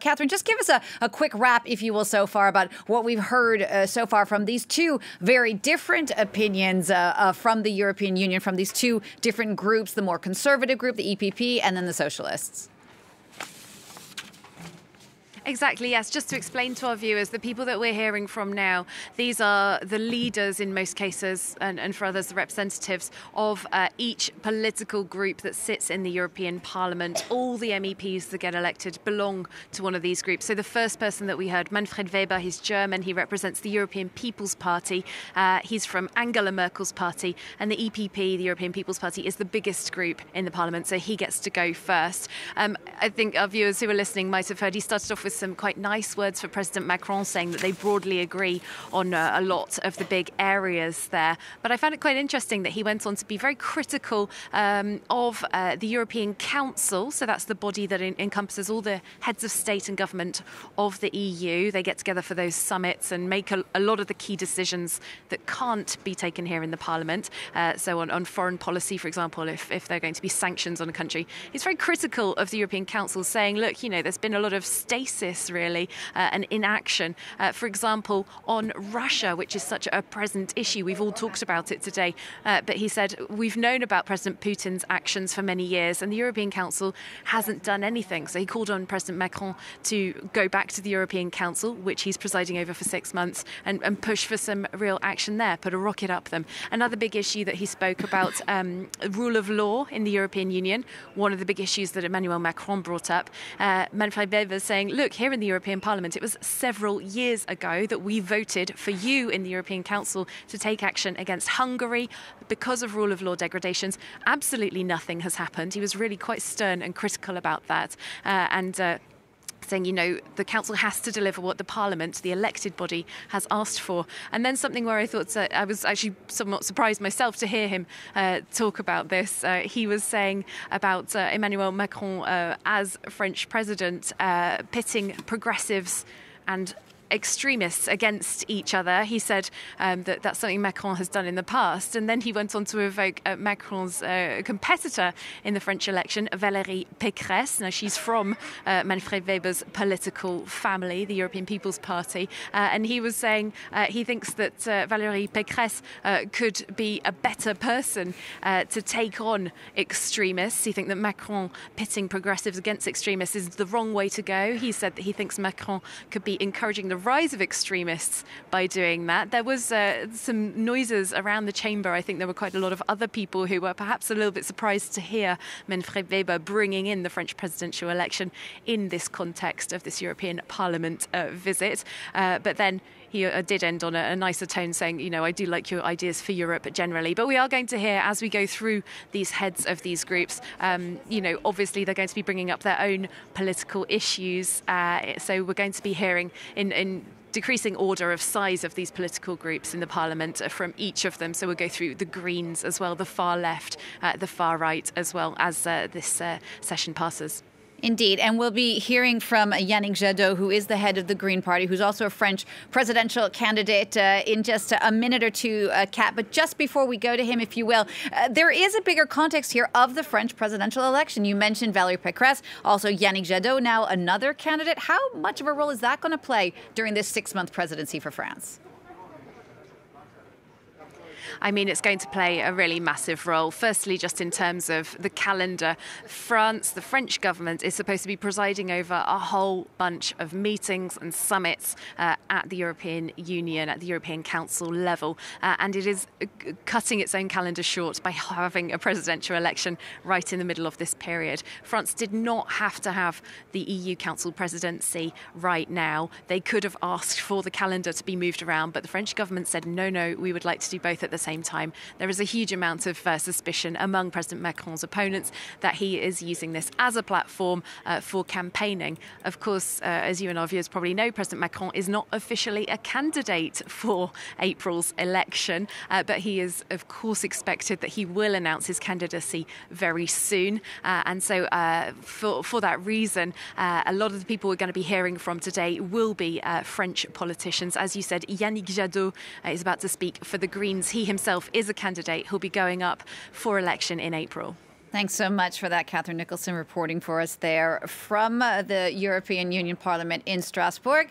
Catherine, just give us a quick wrap, if you will, so far about what we've heard so far from these two very different opinions from the European Union, from these two different groups, the more conservative group, the EPP, and then the socialists. Exactly, yes. Just to explain to our viewers, the people that we're hearing from now, these are the leaders in most cases, and for others, the representatives of each political group that sits in the European Parliament. All the MEPs that get elected belong to one of these groups. So the first person that we heard, Manfred Weber, he's German. He represents the European People's Party. He's from Angela Merkel's party. And the EPP, the European People's Party, is the biggest group in the Parliament, so he gets to go first. I think our viewers who are listening might have heard he started off with some quite nice words for President Macron, saying that they broadly agree on a lot of the big areas there. But I found it quite interesting that he went on to be very critical of the European Council. So that's the body that encompasses all the heads of state and government of the EU. They get together for those summits and make a lot of the key decisions that can't be taken here in the Parliament. So on foreign policy, for example, if there are going to be sanctions on a country, he's very critical of the European Council, saying, look, you know, there's been a lot of stasis really, and inaction. For example, on Russia, which is such a present issue. We've all talked about it today. But he said, we've known about President Putin's actions for many years, and the European Council hasn't done anything. So he called on President Macron to go back to the European Council, which he's presiding over for 6 months, and push for some real action there, put a rocket up them. Another big issue that he spoke about, rule of law in the European Union, one of the big issues that Emmanuel Macron brought up. Manfred Weber saying, look, here in the European Parliament, it was several years ago that we voted for you in the European Council to take action against Hungary because of rule of law degradations. Absolutely nothing has happened. He was really quite stern and critical about that. Saying, you know, the council has to deliver what the parliament, the elected body, has asked for. And then something where I thought, I was actually somewhat surprised myself to hear him talk about this. He was saying about Emmanuel Macron as French president, pitting progressives and extremists against each other. He said that that's something Macron has done in the past. And then he went on to evoke Macron's competitor in the French election, Valérie Pécresse. Now, she's from Manfred Weber's political family, the European People's Party. And he was saying he thinks that Valérie Pécresse could be a better person to take on extremists. He thinks that Macron pitting progressives against extremists is the wrong way to go. He said that he thinks Macron could be encouraging the rise of extremists by doing that. There was some noises around the chamber. I think there were quite a lot of other people who were perhaps a little bit surprised to hear Manfred Weber bringing in the French presidential election in this context of this European Parliament visit. But then he did end on a nicer tone, saying, you know, I do like your ideas for Europe generally. But we are going to hear, as we go through these heads of these groups, you know, obviously they're going to be bringing up their own political issues. So we're going to be hearing in decreasing order of size of these political groups in the Parliament from each of them. So we'll go through the Greens as well, the far left, the far right, as well as this session passes. Indeed. And we'll be hearing from Yannick Jadot, who is the head of the Green Party, who's also a French presidential candidate, in just a minute or two, Kat. But just before we go to him, if you will, there is a bigger context here of the French presidential election. You mentioned Valérie Pécresse, also Yannick Jadot, now another candidate. How much of a role is that going to play during this 6-month presidency for France? I mean, it's going to play a really massive role. Firstly, just in terms of the calendar, France, the French government, is supposed to be presiding over a whole bunch of meetings and summits at the European Union, at the European Council level. And it is cutting its own calendar short by having a presidential election right in the middle of this period. France did not have to have the EU Council presidency right now. They could have asked for the calendar to be moved around, but the French government said, no, no, we would like to do both at the same time. There is a huge amount of suspicion among President Macron's opponents that he is using this as a platform for campaigning. Of course, as you and our viewers probably know, President Macron is not officially a candidate for April's election, but he is, of course, expected that he will announce his candidacy very soon. And so for that reason, a lot of the people we're going to be hearing from today will be French politicians. As you said, Yannick Jadot is about to speak for the Greens. He himself is a candidate who'll be going up for election in April. Thanks so much for that, Catherine Nicholson, reporting for us there from the European Union Parliament in Strasbourg.